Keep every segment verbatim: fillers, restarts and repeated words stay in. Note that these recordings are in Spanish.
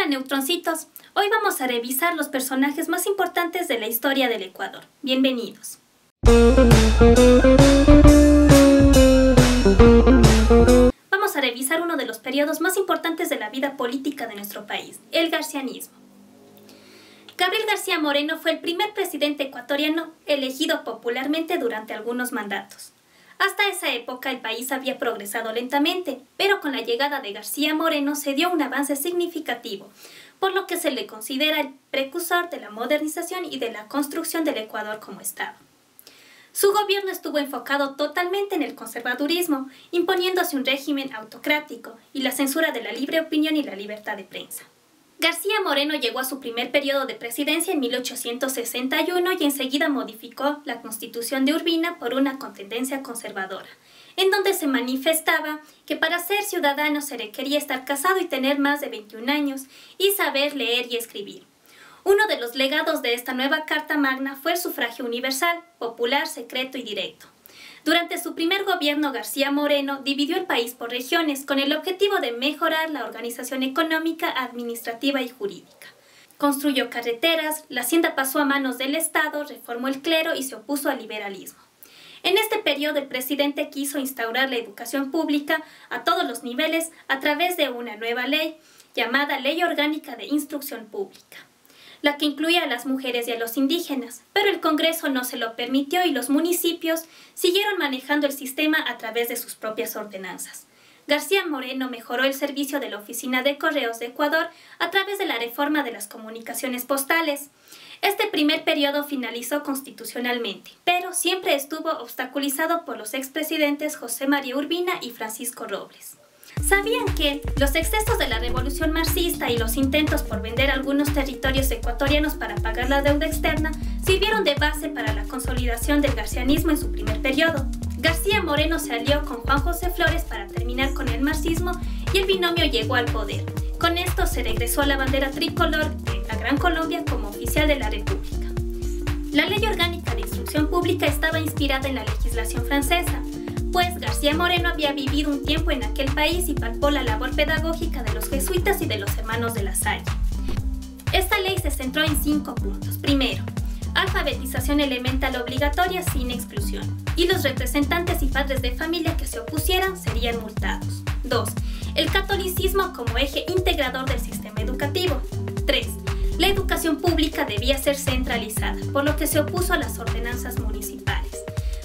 Hola neutroncitos, hoy vamos a revisar los personajes más importantes de la historia del Ecuador. Bienvenidos. Vamos a revisar uno de los periodos más importantes de la vida política de nuestro país, el garcianismo. Gabriel García Moreno fue el primer presidente ecuatoriano elegido popularmente durante algunos mandatos. Hasta esa época el país había progresado lentamente, pero con la llegada de García Moreno se dio un avance significativo, por lo que se le considera el precursor de la modernización y de la construcción del Ecuador como Estado. Su gobierno estuvo enfocado totalmente en el conservadurismo, imponiéndose un régimen autocrático y la censura de la libre opinión y la libertad de prensa. García Moreno llegó a su primer periodo de presidencia en mil ochocientos sesenta y uno y enseguida modificó la Constitución de Urbina por una contendencia conservadora, en donde se manifestaba que para ser ciudadano se requería estar casado y tener más de veintiún años y saber leer y escribir. Uno de los legados de esta nueva Carta Magna fue el sufragio universal, popular, secreto y directo. Durante su primer gobierno, García Moreno dividió el país por regiones con el objetivo de mejorar la organización económica, administrativa y jurídica. Construyó carreteras, la hacienda pasó a manos del Estado, reformó el clero y se opuso al liberalismo. En este periodo, el presidente quiso instaurar la educación pública a todos los niveles a través de una nueva ley llamada Ley Orgánica de Instrucción Pública, la que incluía a las mujeres y a los indígenas, pero el Congreso no se lo permitió y los municipios siguieron manejando el sistema a través de sus propias ordenanzas. García Moreno mejoró el servicio de la Oficina de Correos de Ecuador a través de la reforma de las comunicaciones postales. Este primer periodo finalizó constitucionalmente, pero siempre estuvo obstaculizado por los expresidentes José María Urbina y Francisco Robles. ¿Sabían que los excesos de la revolución marxista y los intentos por vender algunos territorios ecuatorianos para pagar la deuda externa sirvieron de base para la consolidación del garcianismo en su primer periodo? García Moreno se alió con Juan José Flores para terminar con el marxismo y el binomio llegó al poder. Con esto se regresó a la bandera tricolor de la Gran Colombia como oficial de la República. La Ley Orgánica de Instrucción Pública estaba inspirada en la legislación francesa, pues García Moreno había vivido un tiempo en aquel país y palpó la labor pedagógica de los jesuitas y de los hermanos de la Salle. Esta ley se centró en cinco puntos. Primero, alfabetización elemental obligatoria sin exclusión, y los representantes y padres de familia que se opusieran serían multados. Dos, el catolicismo como eje integrador del sistema educativo. Tres, la educación pública debía ser centralizada, por lo que se opuso a las ordenanzas municipales.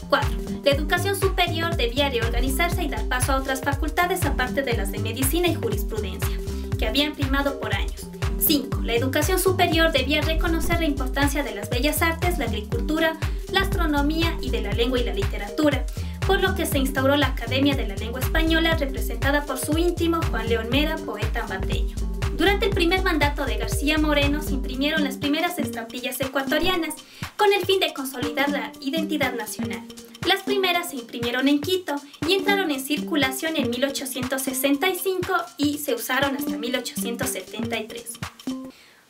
Cuatro, la educación superior debía reorganizarse y dar paso a otras facultades aparte de las de medicina y jurisprudencia, que habían primado por años. Cinco. La educación superior debía reconocer la importancia de las bellas artes, la agricultura, la astronomía y de la lengua y la literatura, por lo que se instauró la Academia de la Lengua Española, representada por su íntimo Juan León Mera, poeta ambateño. Durante el primer mandato de García Moreno se imprimieron las primeras estampillas ecuatorianas con el fin de consolidar la identidad nacional. Las primeras se imprimieron en Quito y entraron en circulación en mil ochocientos sesenta y cinco y se usaron hasta mil ochocientos setenta y tres.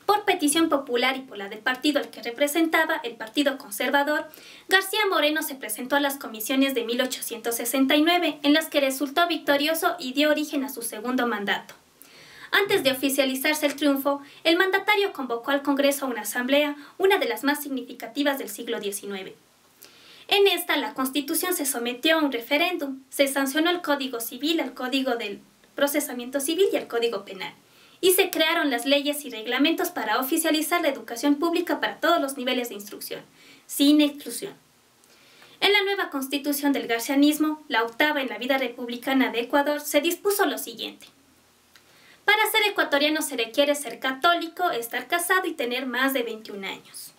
Por petición popular y por la del partido al que representaba, el Partido Conservador, García Moreno se presentó a las comisiones de mil ochocientos sesenta y nueve, en las que resultó victorioso y dio origen a su segundo mandato. Antes de oficializarse el triunfo, el mandatario convocó al Congreso a una asamblea, una de las más significativas del siglo diecinueve. En esta, la Constitución se sometió a un referéndum, se sancionó el Código Civil, el Código del Procesamiento Civil y el Código Penal, y se crearon las leyes y reglamentos para oficializar la educación pública para todos los niveles de instrucción, sin exclusión. En la nueva Constitución del garcianismo, la octava en la vida republicana de Ecuador, se dispuso lo siguiente. Para ser ecuatoriano se requiere ser católico, estar casado y tener más de veintiún años.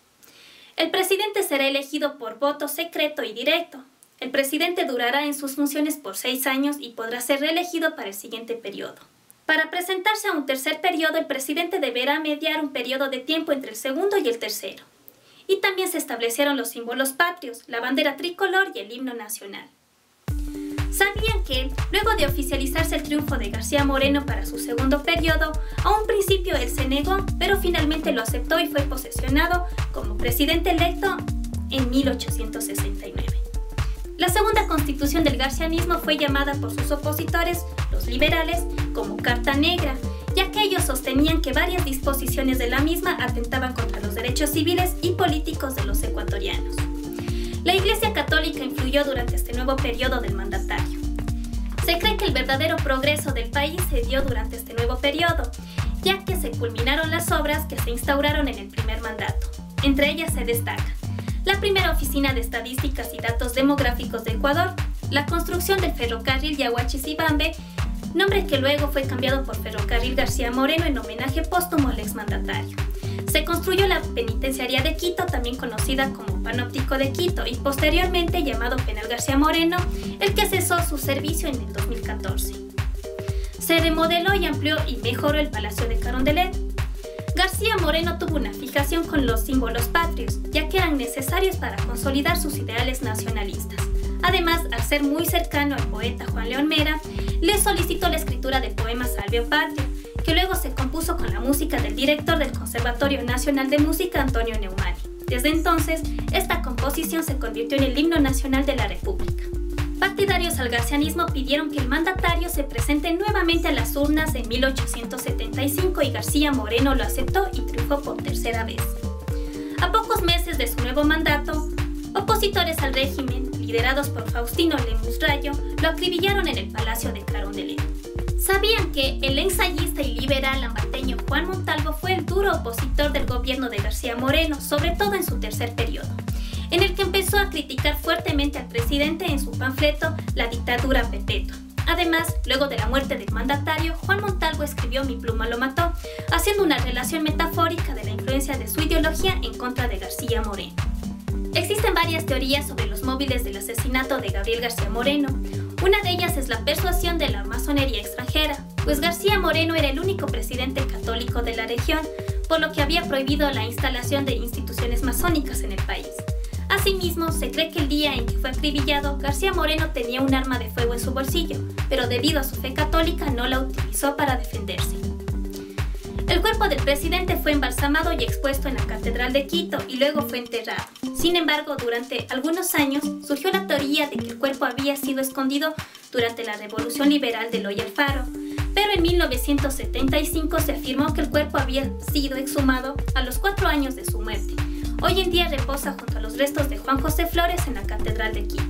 El presidente será elegido por voto secreto y directo. El presidente durará en sus funciones por seis años y podrá ser reelegido para el siguiente periodo. Para presentarse a un tercer periodo, el presidente deberá mediar un periodo de tiempo entre el segundo y el tercero. Y también se establecieron los símbolos patrios, la bandera tricolor y el himno nacional. ¿Sabían que, luego de oficializarse el triunfo de García Moreno para su segundo periodo, a un principio él se negó, pero finalmente lo aceptó y fue posesionado como presidente electo en mil ochocientos sesenta y nueve? La segunda constitución del garcianismo fue llamada por sus opositores, los liberales, como Carta Negra, ya que ellos sostenían que varias disposiciones de la misma atentaban contra los derechos civiles y políticos de los ecuatorianos. La Iglesia Católica influyó durante este nuevo periodo del mandatario. Se cree que el verdadero progreso del país se dio durante este nuevo periodo, ya que se culminaron las obras que se instauraron en el primer mandato. Entre ellas se destacan la primera Oficina de Estadísticas y Datos Demográficos de Ecuador, la construcción del ferrocarril Yahuachisibambe, nombre que luego fue cambiado por Ferrocarril García Moreno en homenaje póstumo al exmandatario. Se construyó la Penitenciaría de Quito, también conocida como Panóptico de Quito y posteriormente llamado Penal García Moreno, el que cesó su servicio en el dos mil catorce. Se remodeló y amplió y mejoró el Palacio de Carondelet. García Moreno tuvo una fijación con los símbolos patrios, ya que eran necesarios para consolidar sus ideales nacionalistas. Además, al ser muy cercano al poeta Juan León Mera, le solicitó la escritura del poema Salve, Oh Patria, que luego se compuso con la música del director del Conservatorio Nacional de Música, Antonio Neumann. Desde entonces, esta composición se convirtió en el himno nacional de la República. Partidarios al garcianismo pidieron que el mandatario se presente nuevamente a las urnas en mil ochocientos setenta y cinco y García Moreno lo aceptó y triunfó por tercera vez. A pocos meses de su nuevo mandato, opositores al régimen, liderados por Faustino Lemus Rayo, lo acribillaron en el Palacio de Carondelet. Sabían que el ensayista y liberal ambateño Juan Montalvo fue el duro opositor del gobierno de García Moreno, sobre todo en su tercer periodo, en el que empezó a criticar fuertemente al presidente en su panfleto La dictadura Perpetua. Además, luego de la muerte del mandatario, Juan Montalvo escribió Mi pluma lo mató, haciendo una relación metafórica de la influencia de su ideología en contra de García Moreno. Existen varias teorías sobre los móviles del asesinato de Gabriel García Moreno. Una de ellas es la persuasión de la masonería extranjera, pues García Moreno era el único presidente católico de la región, por lo que había prohibido la instalación de instituciones masónicas en el país. Asimismo, se cree que el día en que fue acribillado, García Moreno tenía un arma de fuego en su bolsillo, pero debido a su fe católica no la utilizó para defenderse. El cuerpo del presidente fue embalsamado y expuesto en la Catedral de Quito y luego fue enterrado. Sin embargo, durante algunos años surgió la teoría de que el cuerpo había sido escondido durante la Revolución Liberal de Eloy Alfaro, pero en mil novecientos setenta y cinco se afirmó que el cuerpo había sido exhumado a los cuatro años de su muerte. Hoy en día reposa junto a los restos de Juan José Flores en la Catedral de Quito.